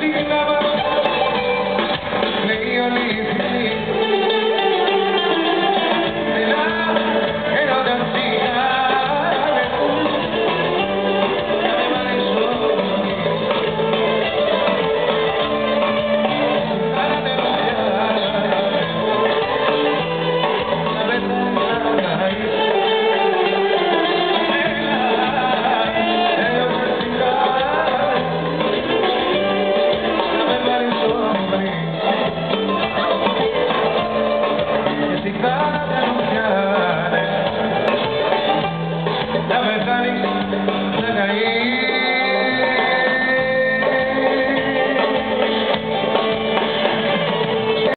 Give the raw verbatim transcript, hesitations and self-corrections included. Sing it,